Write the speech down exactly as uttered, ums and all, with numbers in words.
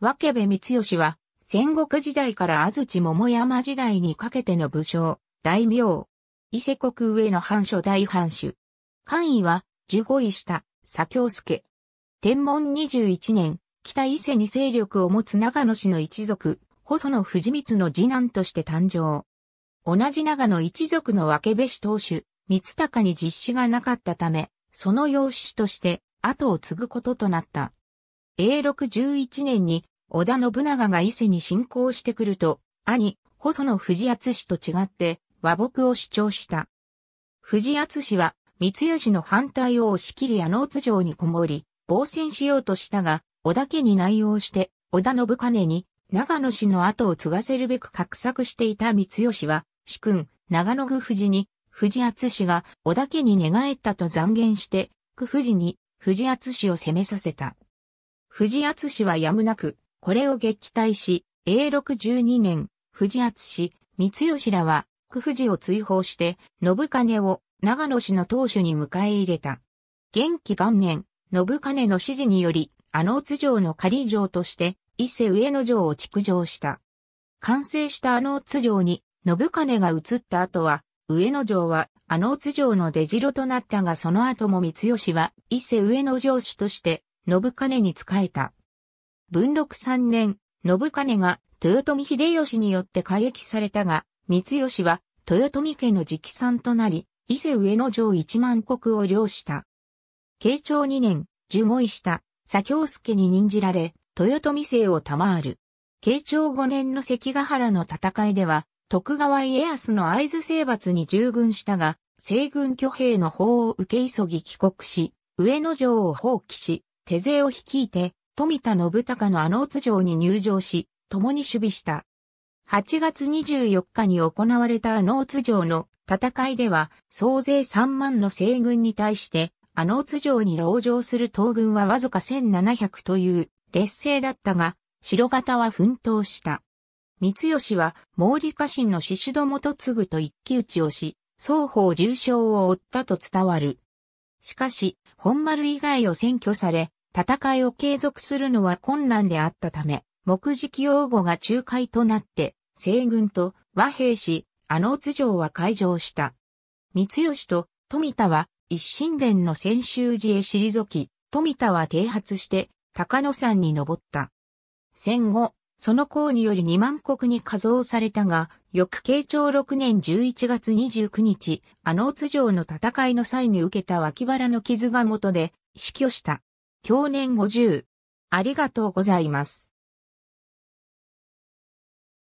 分部光義は、戦国時代から安土桃山時代にかけての武将、大名。伊勢国上野藩初代藩主。官位は、じゅうごい下、左京介。天文にじゅういちねん、北伊勢に勢力を持つ長野氏の一族、細野藤光の次男として誕生。同じ長野一族の分部氏当主、光孝に実子がなかったため、その養子として、後を継ぐこととなった。永禄じゅういちねんに、織田信長が伊勢に侵攻してくると、兄、細野藤敦と違って、和睦を主張した。藤敦は、光義の反対を押し切り矢野津城にこもり、防戦しようとしたが、織田家に内応して、織田信兼に、長野氏の後を継がせるべく画策していた光義は、主君、長野宮藤に、藤敦が織田家に寝返ったと讒言して、宮藤に、藤敦を攻めさせた。藤敦はやむなく、これを撃退し、永禄じゅうにねん、藤敦、光義らは、宮藤を追放して、信兼を長野氏の当主に迎え入れた。元亀元年、信兼の指示により、阿能津城の仮城として、伊勢上野城を築城した。完成した阿能津城に、信兼が移った後は、上野城は阿能津城の出城となったがその後も光義は伊勢上野城主として、信兼に仕えた。文禄さんねん、信兼が豊臣秀吉によって改易されたが、光義は豊臣家の直参となり、伊勢上野城いちまんこくを領した。慶長にねん、じゅうごい下、左京介に任じられ、豊臣勢を賜る。慶長ごねんの関ヶ原の戦いでは、徳川家康の会津征伐に従軍したが、西軍挙兵の報を受け急ぎ帰国し、上野城を放棄し、手勢を率いて、富田信孝の阿能津城に入城し、共に守備した。はちがつにじゅうよっかに行われた阿能津城の戦いでは、総勢さんまんの西軍に対して、阿能津城に籠城する東軍はわずかせんななひゃくという劣勢だったが、白方は奮闘した。光義は毛利家臣の宍戸基次と一騎打ちをし、双方重傷を負ったと伝わる。しかし、本丸以外を占拠され、戦いを継続するのは困難であったため、木喰養護が仲介となって、西軍と和平し、阿能津城は開城した。光義と富田は一神殿の専修寺へ退き、富田は剃髪して高野山に登った。戦後、その功によりにまんこくに加増されたが、翌慶長ろくねんじゅういちがつにじゅうくにち、阿能津城の戦いの際に受けた脇腹の傷が元で死去した。享年ごじゅう。ありがとうございます。